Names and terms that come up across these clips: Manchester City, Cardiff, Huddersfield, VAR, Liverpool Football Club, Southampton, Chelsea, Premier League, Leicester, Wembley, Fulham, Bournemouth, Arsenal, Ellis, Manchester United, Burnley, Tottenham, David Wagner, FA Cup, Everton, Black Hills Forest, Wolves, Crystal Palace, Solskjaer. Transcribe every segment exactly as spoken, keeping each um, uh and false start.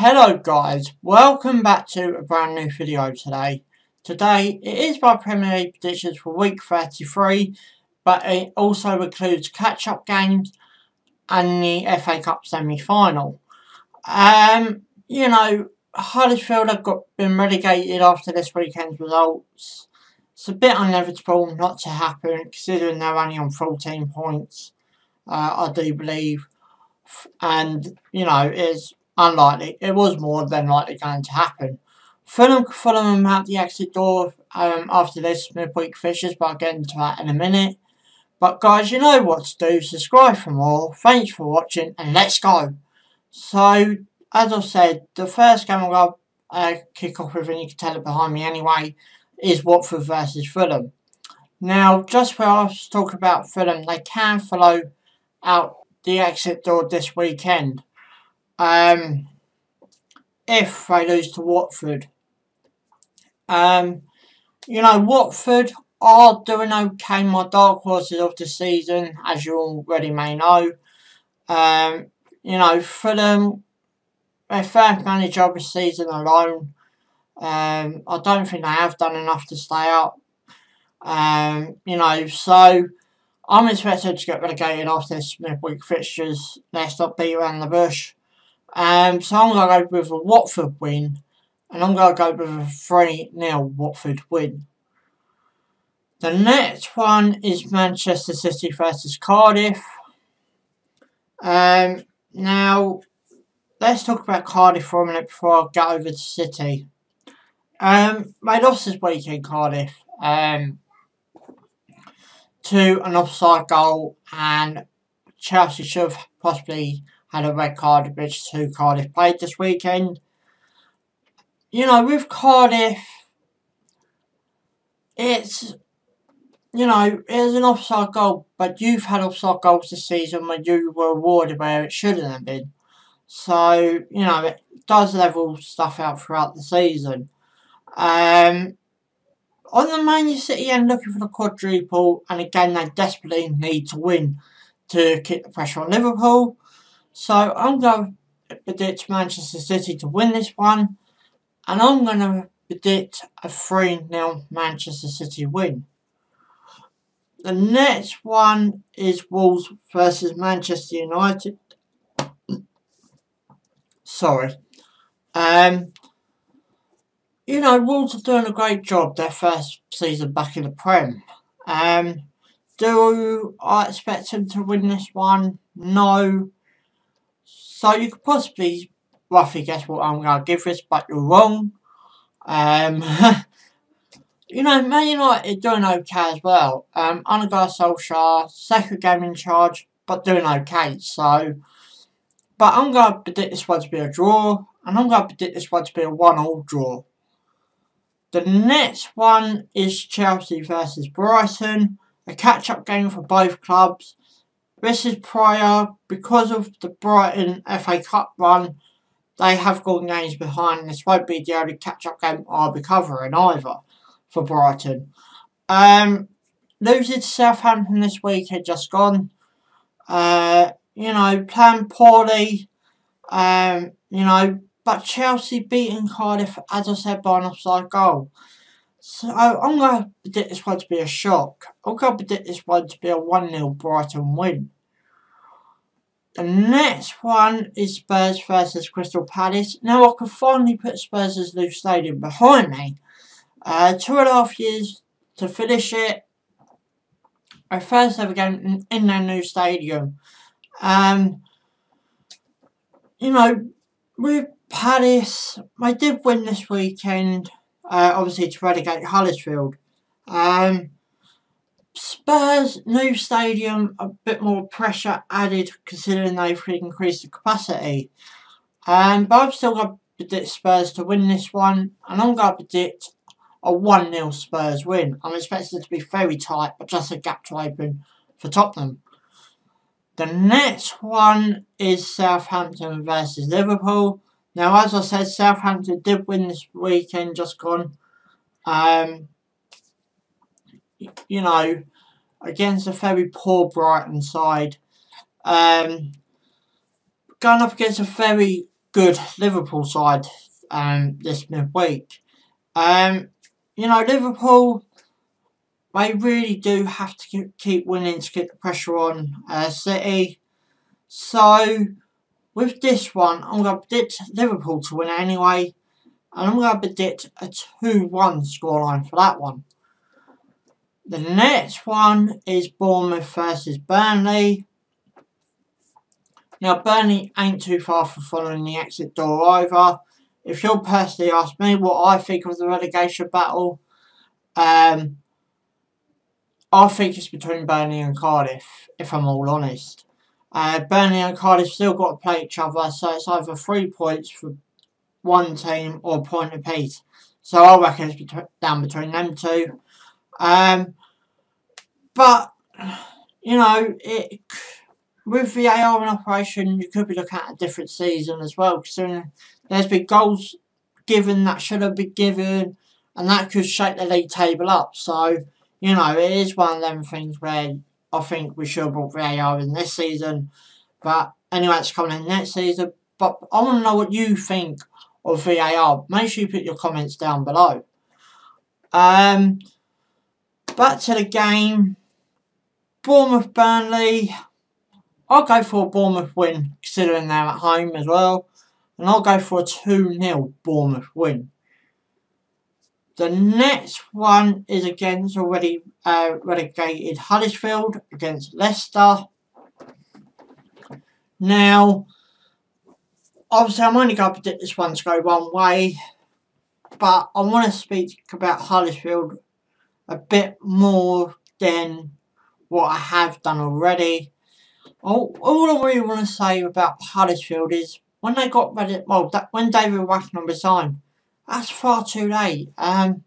Hello guys, welcome back to a brand new video today. Today it is my Premier League predictions for week thirty-three, but it also includes catch-up games and the F A Cup semi-final. Um, you know, Huddersfield have got, been relegated after this weekend's results. It's a bit inevitable not to happen considering they're only on fourteen points, uh, I do believe. And, you know, it's unlikely. It was more than likely going to happen. Fulham Fulham out the exit door um, after this midweek fixtures, but I'll get into that in a minute. But guys, you know what to do. Subscribe for more. Thanks for watching, and let's go. So, as I said, the first game I'll uh, kick off with, and you can tell it behind me anyway, is Watford versus Fulham. Now, just where I was talking about Fulham, they can follow out the exit door this weekend. Um, if they lose to Watford, um, you know, Watford are doing okay. My dark horses of the season, as you already may know. Um, you know, Fulham, their first manager of the season alone. Um, I don't think they have done enough to stay up. Um, you know, so I'm expected to get relegated after this midweek fixtures. Let's not beat around the bush. Um, so I'm going to go with a Watford win, and I'm going to go with a three nil Watford win. The next one is Manchester City versus Cardiff. Um, now, let's talk about Cardiff for a minute before I get over to City. Um, they lost this weekend, Cardiff, um, to an offside goal, and Chelsea should have possibly had a red card, which two Cardiff played this weekend. You know, with Cardiff, it's, you know, it's an offside goal, but you've had offside goals this season when you were awarded where it shouldn't have been. So, you know, it does level stuff out throughout the season. Um, on the Man City end, looking for the quadruple, and again, they desperately need to win to keep the pressure on Liverpool. So I'm going to predict Manchester City to win this one, and I'm going to predict a three nil Manchester City win. The next one is Wolves versus Manchester United. Sorry. Um, you know, Wolves are doing a great job, their first season back in the Prem. Um, do I expect them to win this one? No. So you could possibly roughly guess what I'm going to give this, but you're wrong. Um, you know, Man United doing okay as well. Um, under Solskjaer, second game in charge, but doing okay. So, but I'm going to predict this one to be a draw, and I'm going to predict this one to be a one all draw. The next one is Chelsea versus Brighton, a catch-up game for both clubs. This is prior, because of the Brighton F A Cup run, they have gone games behind. This won't be the only catch-up game I'll be covering either for Brighton. Um, losing to Southampton this week had just gone. Uh, you know, playing poorly. Um, you know, but Chelsea beating Cardiff, as I said, by an offside goal. So I'm going to predict this one to be a shock. I'm going to predict this one to be a one nil Brighton win. The next one is Spurs versus Crystal Palace. Now I can finally put Spurs' new stadium behind me. Uh, two and a half years to finish it. Our first ever game in their new stadium. Um, you know, with Palace, they did win this weekend. Uh, obviously to relegate Huddersfield. Um, Spurs' new stadium, a bit more pressure added considering they've increased the capacity. Um, but I'm still going to predict Spurs to win this one, and I'm going to predict a one nil Spurs win. I'm expecting it to be very tight, but just a gap to open for Tottenham. The next one is Southampton versus Liverpool. Now, as I said, Southampton did win this weekend, just gone. Um, you know, against a very poor Brighton side. Um, going up against a very good Liverpool side um, this midweek. Um, you know, Liverpool, they really do have to keep winning to get the pressure on uh, City. So, with this one, I'm going to predict Liverpool to win anyway. And I'm going to predict a two one scoreline for that one. The next one is Bournemouth versus Burnley. Now, Burnley ain't too far from following the exit door either. If you'll personally ask me what I think of the relegation battle, um, I think it's between Burnley and Cardiff, if I'm all honest. Uh, Burnley and Cardiff still got to play each other, so it's either three points for one team or a point apiece. So I reckon it's bet down between them two. Um, but, you know, it... with V A R in operation, you could be looking at a different season as well, because there's been goals given that should have been given, and that could shake the league table up. So, you know, it is one of them things where I think we should have brought V A R in this season. But anyway, it's coming in next season. But I want to know what you think of V A R. Make sure you put your comments down below. Um, back to the game. Bournemouth Burnley. I'll go for a Bournemouth win, considering they're at home as well. And I'll go for a two nil Bournemouth win. The next one is against already uh, relegated Huddersfield against Leicester. Now, obviously I'm only going to predict this one to go one way. But I want to speak about Huddersfield a bit more than what I have done already. All, all I really want to say about Huddersfield is when they got ready, well, that, when David Wagner resigned, that's far too late. Um,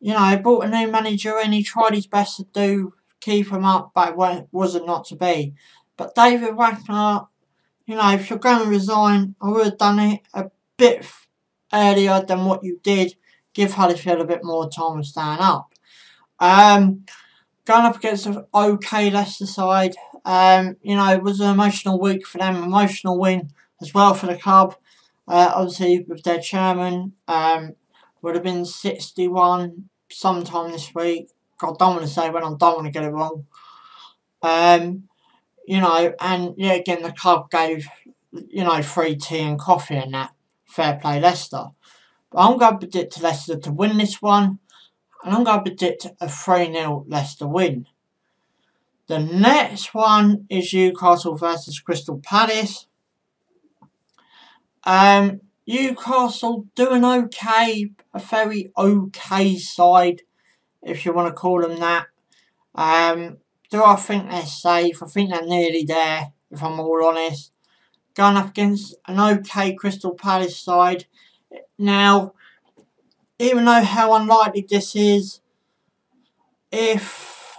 you know, he brought a new manager in, he tried his best to do keep him up, but it wasn't not to be. But David Wagner, you know, if you're going to resign, I would have done it a bit earlier than what you did. Give Huddersfield a bit more time to stand up. Um, going up against an okay Leicester side. Um, you know, it was an emotional week for them, emotional win as well for the club. Uh, obviously, with their chairman, um, would have been sixty-one sometime this week. God, don't want to say when, I don't want to get it wrong. Um, you know, and yeah, again, the club gave, you know, free tea and coffee and that. Fair play, Leicester. But I'm going to predict Leicester to win this one, and I'm going to predict a three nil Leicester win. The next one is Newcastle versus Crystal Palace. Um, Newcastle doing okay, a very okay side, if you want to call them that. Um, do I think they're safe? I think they're nearly there, if I'm all honest. Going up against an okay Crystal Palace side. Now, even though how unlikely this is, if...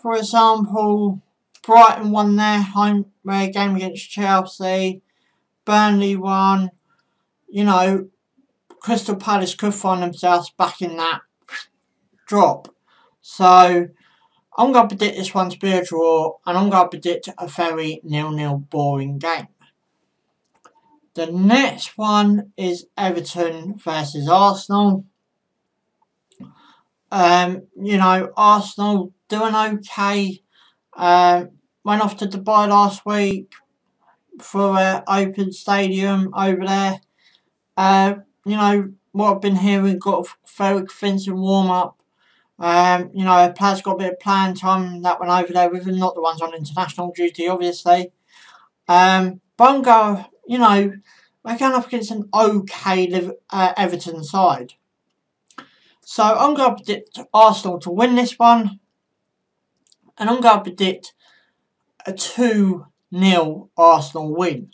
for example, Brighton won their home game against Chelsea, Burnley won, you know, Crystal Palace could find themselves back in that drop. So, I'm going to predict this one to be a draw, and I'm going to predict a very nil nil boring game. The next one is Everton versus Arsenal. Um, you know, Arsenal doing okay. Um, went off to Dubai last week for an open stadium over there. Uh, you know, what I've been hearing, got a very convincing warm-up. Um, you know, players got a bit of playing time that went over there with him, not the ones on international duty, obviously. Um, Bungo, you know, they're going up against an okay uh, Everton side. So I'm going to predict Arsenal to win this one. And I'm going to predict a two nil Arsenal win.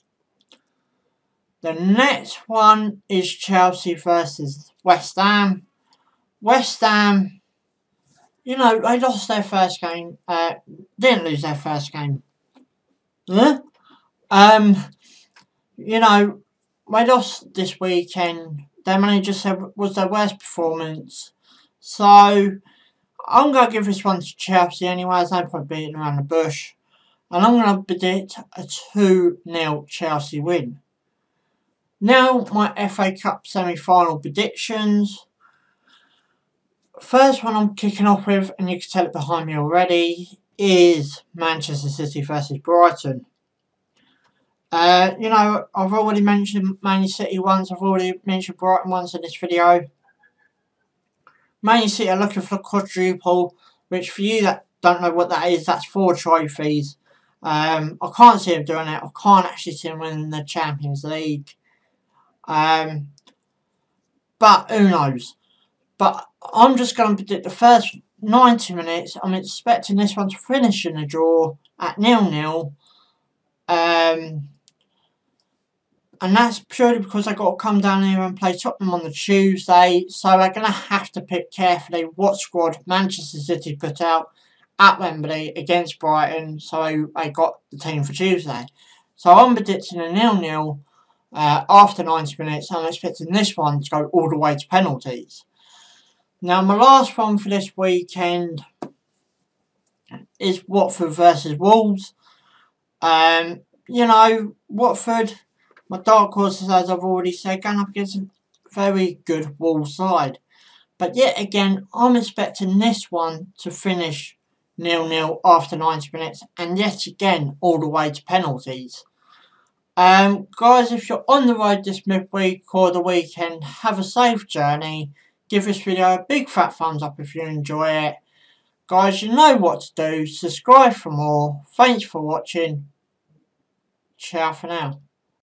The next one is Chelsea versus West Ham. West Ham, you know, they lost their first game. Uh, didn't lose their first game. Huh? Um, you know, they lost this weekend. Their manager said it was their worst performance. So, I'm going to give this one to Chelsea anyway. There's no point beating around the bush. And I'm going to predict a two nil Chelsea win. Now my F A Cup semi-final predictions. First one I'm kicking off with, and you can tell it behind me already, is Manchester City versus Brighton. Uh, you know, I've already mentioned Man City once, I've already mentioned Brighton once in this video. Man City are looking for a quadruple, which for you that don't know what that is, that's four trophies. Um, I can't see them doing it, I can't actually see them winning the Champions League. Um, but who knows. But I'm just going to predict the first ninety minutes, I'm expecting this one to finish in a draw at nil nil. Um... And that's purely because they've got to come down here and play Tottenham on the Tuesday. So they're going to have to pick carefully what squad Manchester City put out at Wembley against Brighton. So they got the team for Tuesday. So I'm predicting a nil nil uh, after ninety minutes. I'm expecting this one to go all the way to penalties. Now my last one for this weekend is Watford versus Wolves. Um, you know, Watford... My dark horses, as I've already said, going up against a very good Wolves side. But yet again, I'm expecting this one to finish nil nil after ninety minutes. And yet again, all the way to penalties. Um, guys, if you're on the road this midweek or the weekend, have a safe journey. Give this video a big fat thumbs up if you enjoy it. Guys, you know what to do. Subscribe for more. Thanks for watching. Ciao for now.